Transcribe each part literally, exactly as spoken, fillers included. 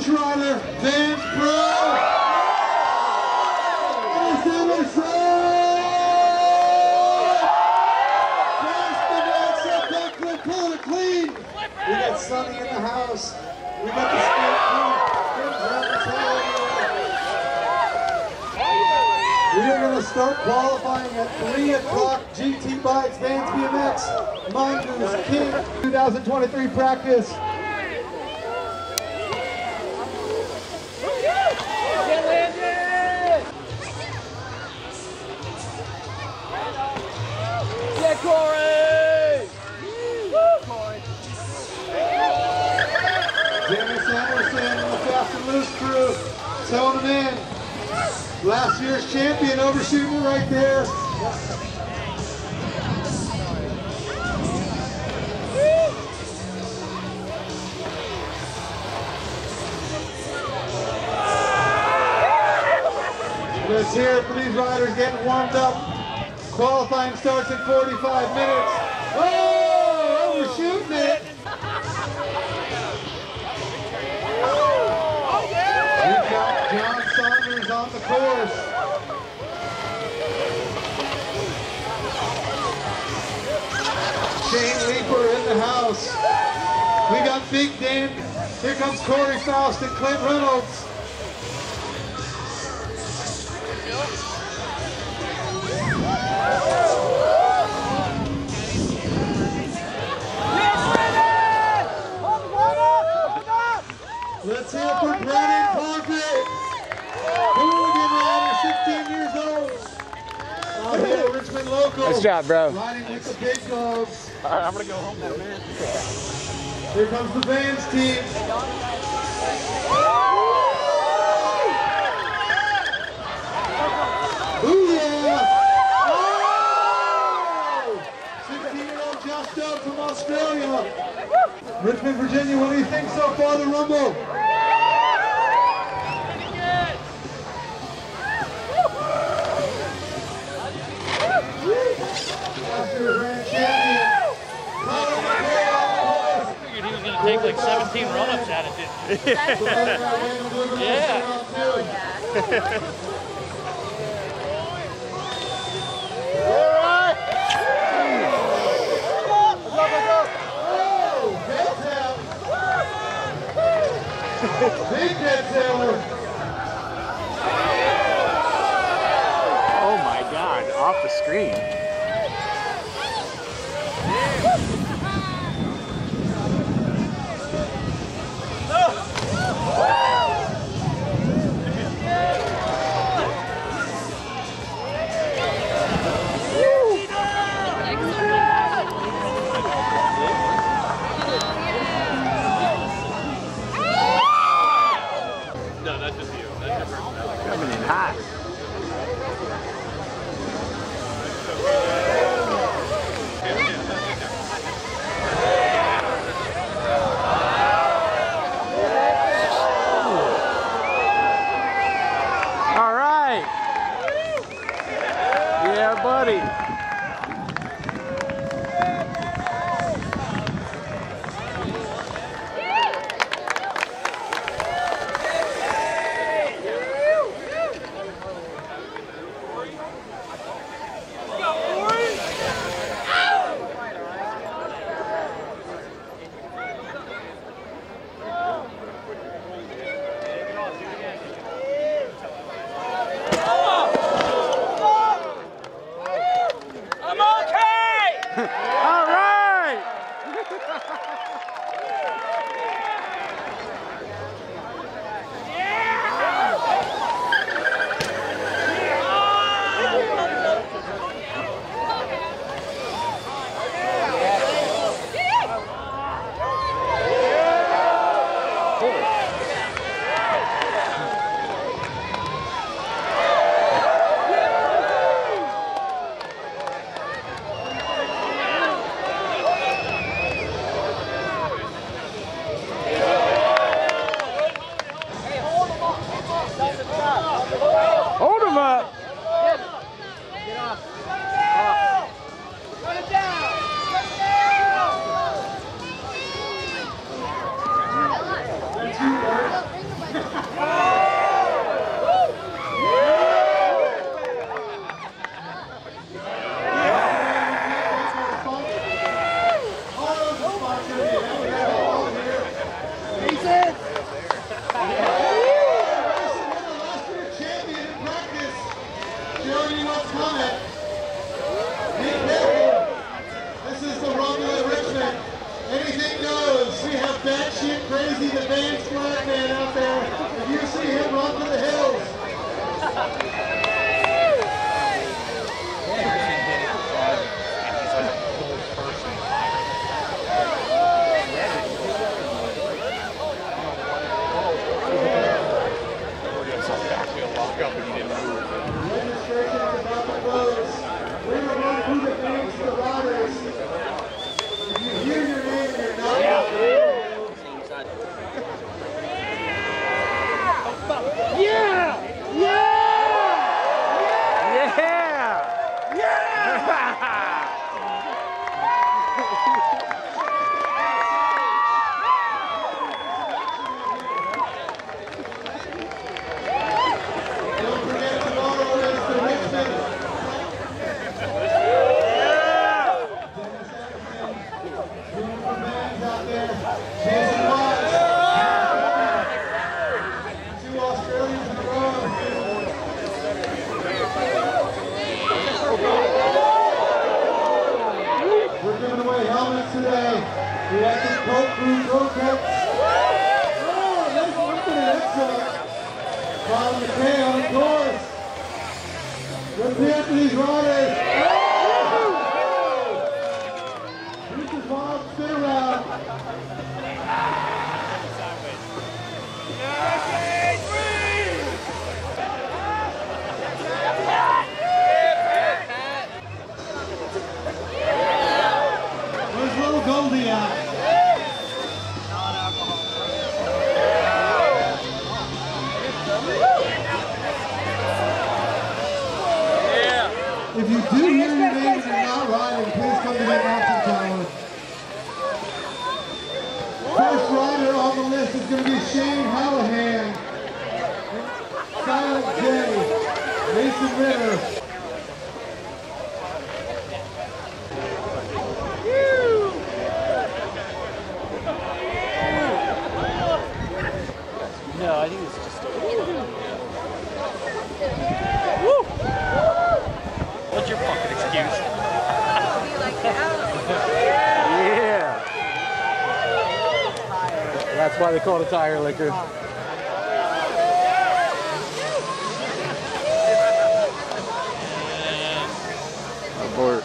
Challenge rider, Vans Pro, Dennis Enarson! Pass the back, pull it clean. We got Sonny in the house. We got the We're going to start qualifying at three o'clock. G T Bikes, Vans B M X, Mindless King. twenty twenty-three practice. Yeah, Corey! Woo, Corey. Dennis Enarson on the Fast and Loose crew. Selling them in. Last year's champion, Overshooter, right there. Let's hear it for these riders getting warmed up. Qualifying starts in forty-five minutes. Oh, Overshooting it. On the course. Shane Leaper in the house. We got Big Dan. Here comes Corey Faust and Clint Reynolds. Let's hear for Brandon Who years old. Uh, yeah, Richmond local. Nice job, bro. Riding with the big dogs. All right, I'm gonna go home now, man. Here comes the Vans team. Ooh, yeah! Oh! sixteen-year-old Josh Doe from Australia. Richmond, Virginia. What do you think so far, the Rumble? Take like seventeen run-ups out of it. Oh my God, off the screen. Coming in hot. big flat man out there. If you see him, run to the hills. They call it a tire liquor. Abort.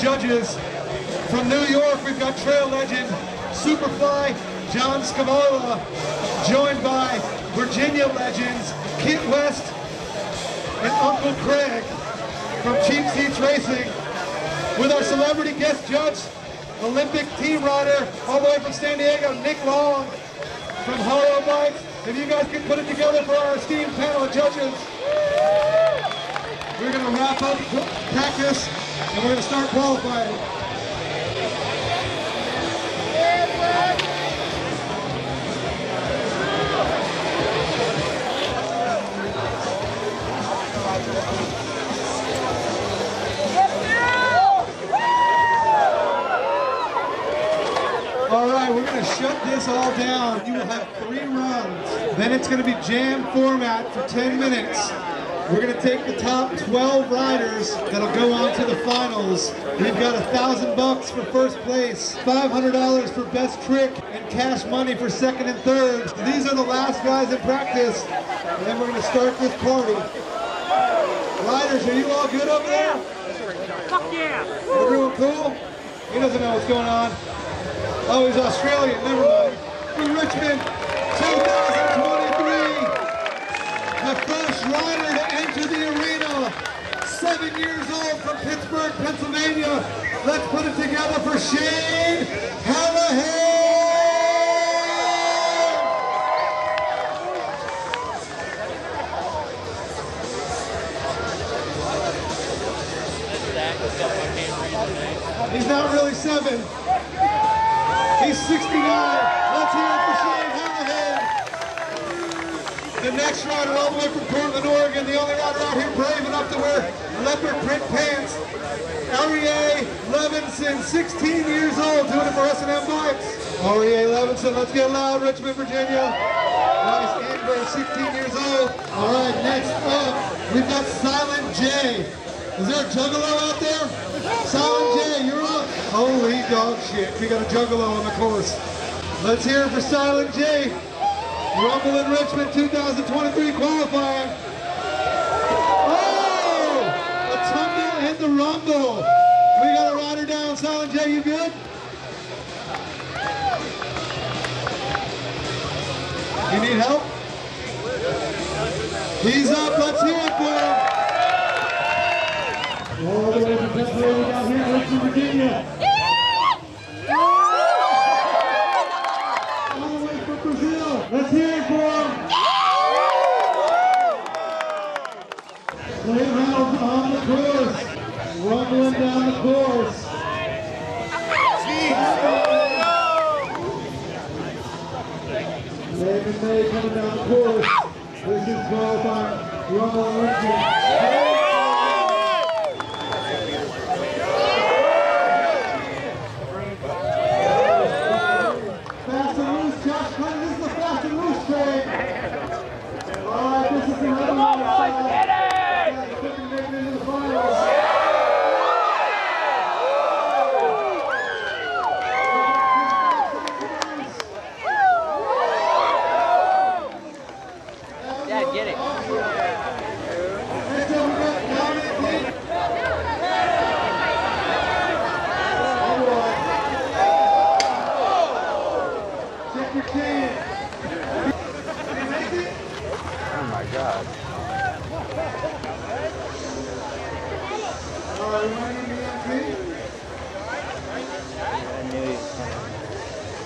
Judges from New York, we've got trail legend Superfly John Scavola, joined by Virginia legends Kit West and Uncle Craig from Cheap Seats Racing, with our celebrity guest judge, Olympic team rider, all the way from San Diego, Nick Long from Hollow Bikes. If you guys can put it together for our esteemed panel of judges, we're going to wrap up practice. And we're going to start qualifying. All right, we're going to shut this all down. You will have three runs. Then it's going to be jam format for ten minutes. We're going to take the top twelve riders that'll go on to the finals. We've got a thousand bucks for first place, five hundred dollars for best trick, and cash money for second and third. These are the last guys in practice, and then we're going to start this party. Riders, are you all good over there? Fuck yeah! Everyone cool? He doesn't know what's going on. Oh, he's Australian, never mind. From Richmond, two thousand twenty-three, the first rider to enter the arena, seven years old, from Pittsburgh, Pennsylvania. Let's put it together for Shane Callahan. He's not really seven. He's sixty-nine. Let's hear it for Shane Callahan. The next rider all the way from Portland, Oregon. The only rider out here brave enough to wear leopard print pants. Aria Levinson, sixteen years old, doing it for S and M Boys. Aria Levinson, let's get loud, Richmond, Virginia. Nice Amber, sixteen years old. All right, next up, we've got Silent J. Is there a juggalo out there? Silent J, you're up. Holy dog shit, we got a juggalo on the course. Let's hear it for Silent J. Rumble in Richmond two thousand twenty-three qualifying. Oh! A tumble in the rumble. We got a rider down. Silent J, you good? You need help? He's up, let's hear it for him. All the way from Pittsburgh down here in Richmond, Virginia. All the way from Brazil. Let's hear it for him. Clint Reynolds on the course. Rumbling down the course. David May coming down the course. This is qualifying. Rumbling Richmond.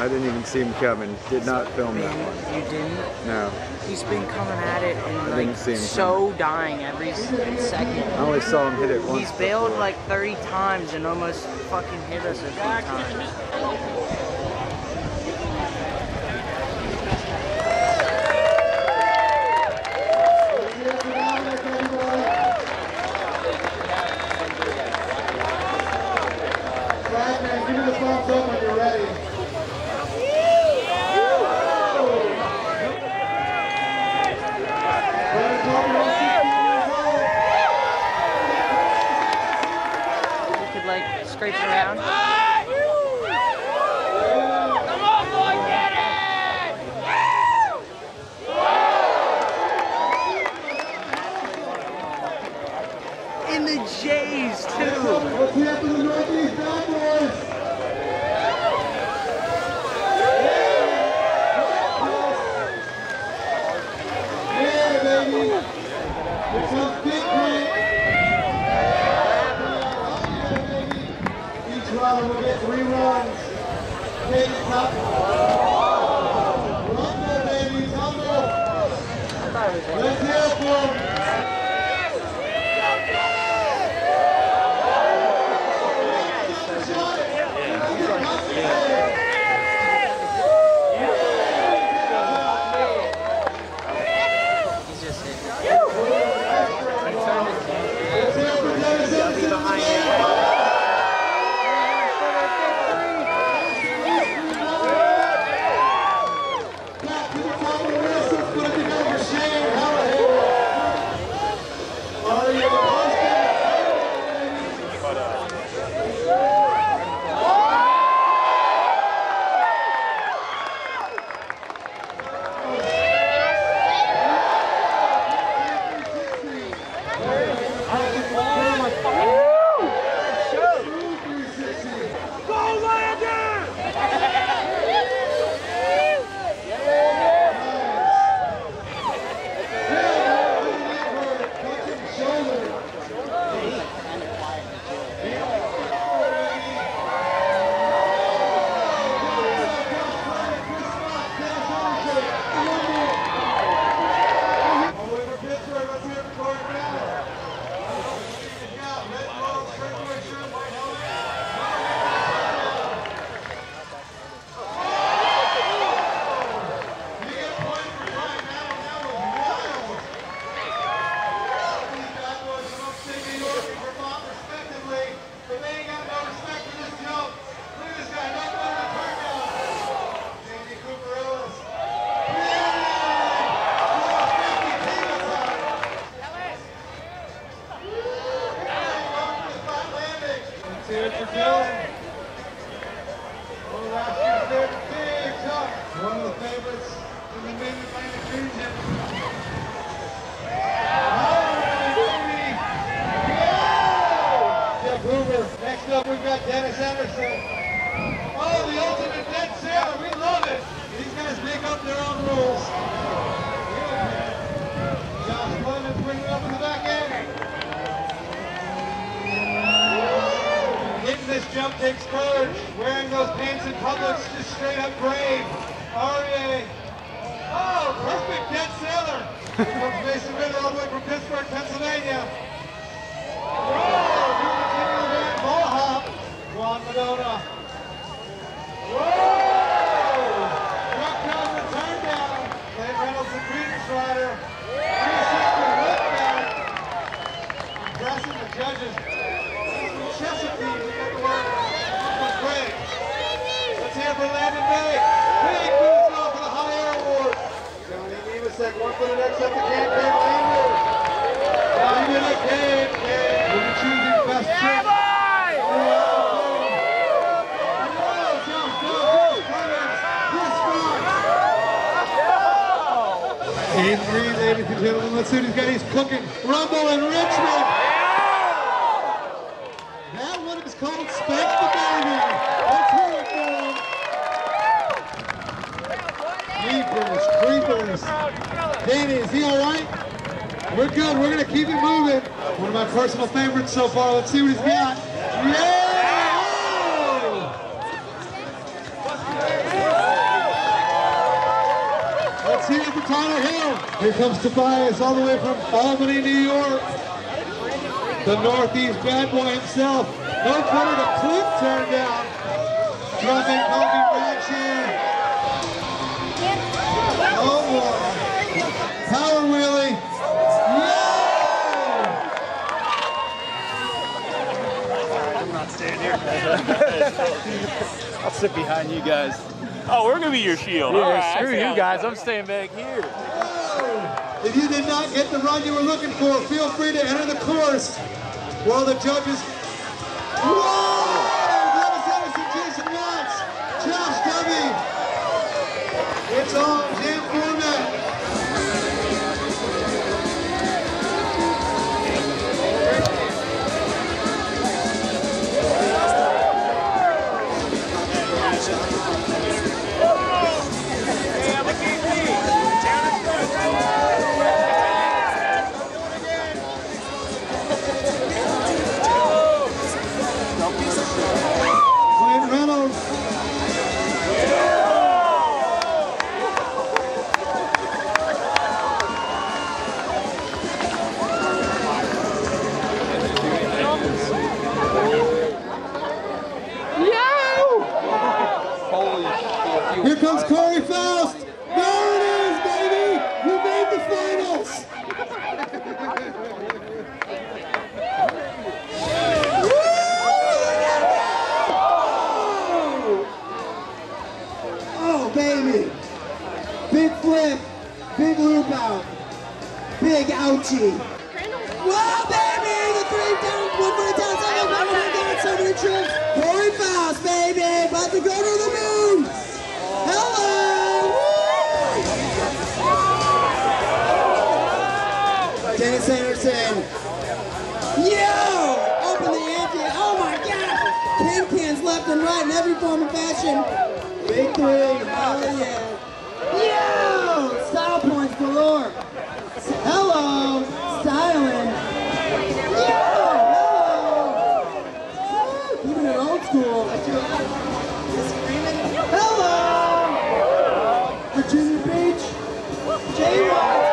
I didn't even see him coming. Did not film that one. You didn't? No. He's been coming at it and like so coming. dying every second. I only saw him hit it once. He's bailed before. like thirty times and almost fucking hit us a few times. Right, man, give me the thumbs up when you're ready. Scrapes around. Yeah, come on, boy, get it! Woo! In the J's too. Let's hear it for the Northeast Bad Boys. Yeah, baby. It's a big one. We'll get three runs. Take it up. Rumble, baby, tumble. Let's hear it for him. He's just hit. Let's hear it for Dennis Enarson on the man. Yeah. One of the favorites in the Mid-Atlantic region. Yeah. Jeff Hoover. Next up, we've got Dennis Enarson. Oh, the ultimate dead sailor. We love it. These guys make up their own rules. Yeah. Josh Clemens bringing it up in the back end. Hitting this jump takes courage. Wearing those pants in public's just straight up brave. Aria. Oh, perfect dead sailor. Comes Mason Ritter all the way from Pittsburgh, Pennsylvania. Oh, beautiful man, ball hop. Juan Madonna. Whoa! Truck down and turn down. Clint Reynolds and Greetings rider. three sixty whip back. Impressive the judges. Chesapeake, we got the word. Uncle Craig. Let's hear for Landon Bay. One for the next up, the campaign leader. Down in the campaign. We're choosing best trip. Yeah, Chris Fox. eight three, ladies and gentlemen. Let's see what he's got. He's cooking. Rumble in Richmond. Yeah. That one is called Spectacular. Let's hear it, boys. Creepers, creepers. Danny, is he all right? We're good. We're going to keep it moving. One of my personal favorites so far. Let's see what he's got. Yeah! Let's see it for Tyler Hill. Here comes Tobias all the way from Albany, New York. The Northeast bad boy himself. No quarter to Clint turned down. Drumming, pumping, ride share. Power wheelie. Yeah! I'm not staying here. I'll sit behind you guys. Oh, we're gonna be your shield. Yeah, right, screw you guys. I'm staying back here. Whoa. If you did not get the run you were looking for, feel free to enter the course while the judges. Whoa! Dennis Enarson, Jason Watts, Josh Doe. It's all jam format. Here comes Corey Faust. There it is, baby. You made the finals. Oh, baby. Big flip. Big loop out. Big ouchie. Wow, baby. The three down. One for the down. Second. One for the down. So many trips. Corey Faust, baby. About to go to the moon. Hello! Dennis Enarson. Yo! Up in the engine. Oh my God! Can cans left and right in every form of fashion. Big three. Hell yeah. Yo! Style points galore. Hello! Styling. Yo! Hello! Keeping it old school. Junior Beach, J Rock.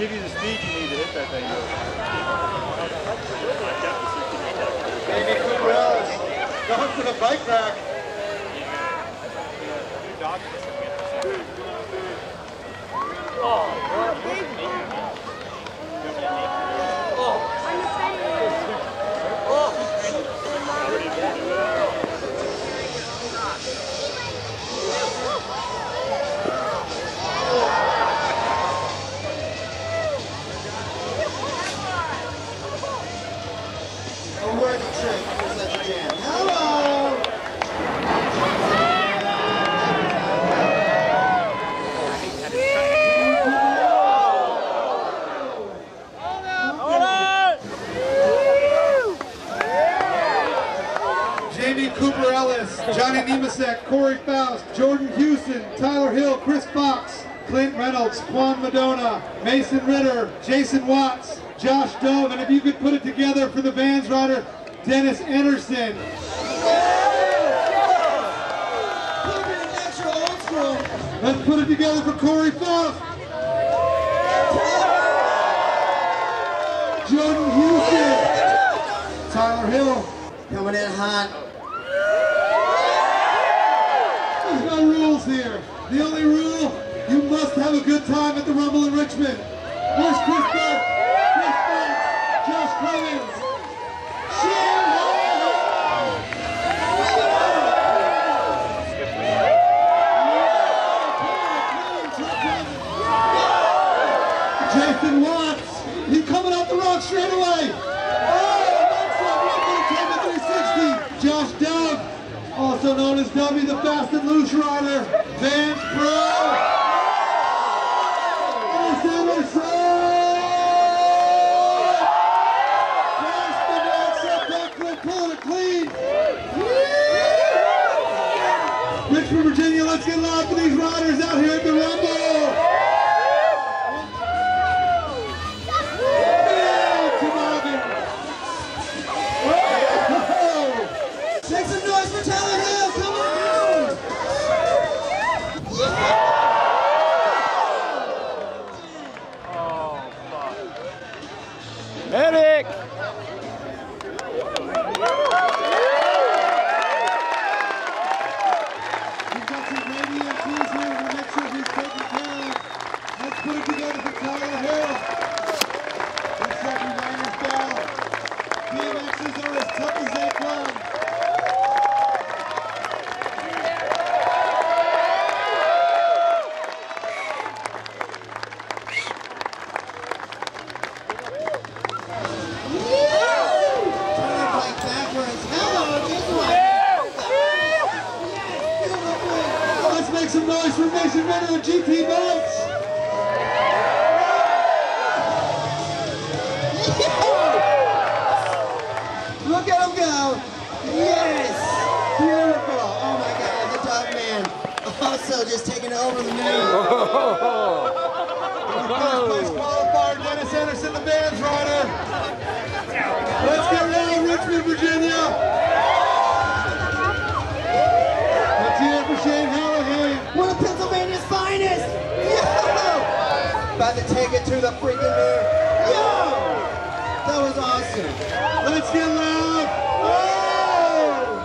give you the speed you need to hit that thing. Maybe Clint Reynolds going for the bike rack. Corey Faust, Jordan Houston, Tyler Hill, Chris Fox, Clint Reynolds, Juan Madonna, Mason Ritter, Jason Watts, Josh Doe, and if you could put it together for the Vans rider, Dennis Enarson. Let's put it together for Corey Faust. Jordan Houston. Tyler Hill. Coming in hot. Here. The only rule, you must have a good time at the Rumble in Richmond. Here's Chris Fox, Chris Fox, Josh Clemens, Shane Callahan, Jason Watts, he's coming out the rock straight away. Oh, that's a Josh Doe, also known as W, the Fast and Loose rider, Vans Pro, Dennis Enarson, Fast and Loose, pulling it clean, yeah. Richmond, Virginia, let's get loud for these riders out here at the Rumble. Some noise for Mason Renner and G T bikes. Yeah. Look at him go. Yes. Beautiful. Oh my God, the top man. Also just taking over the moon. Oh. First place qualifier, Dennis Enarson, the Vans rider. Let's get ready, Richmond, Virginia. About to take it to the freaking mirror. Yo! That was awesome. Let's get loud.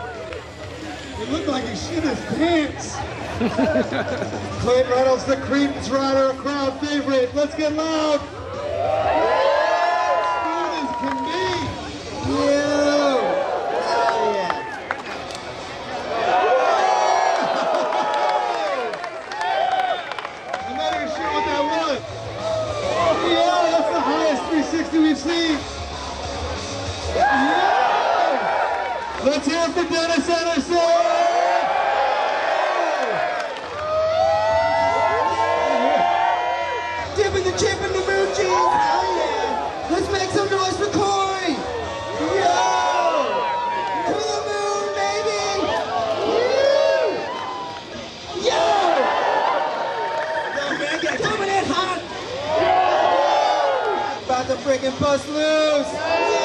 Whoa! It looked like he shit his pants. Clint Reynolds, the Credence rider, a crowd favorite. Let's get loud. As smooth as can be. Yo! Oh, yeah. I'm not even sure what that was. Yeah, that's the highest three sixty we've seen. Yeah. Let's hear it for Dennis Enarson. Yeah. Dipping the chip in the moon jeans. Oh yeah. Let's make some noise for Corey. Yo. To the moon, baby. Woo. Yo. Yo, man, get coming in hot. About to freaking bust loose! Yeah.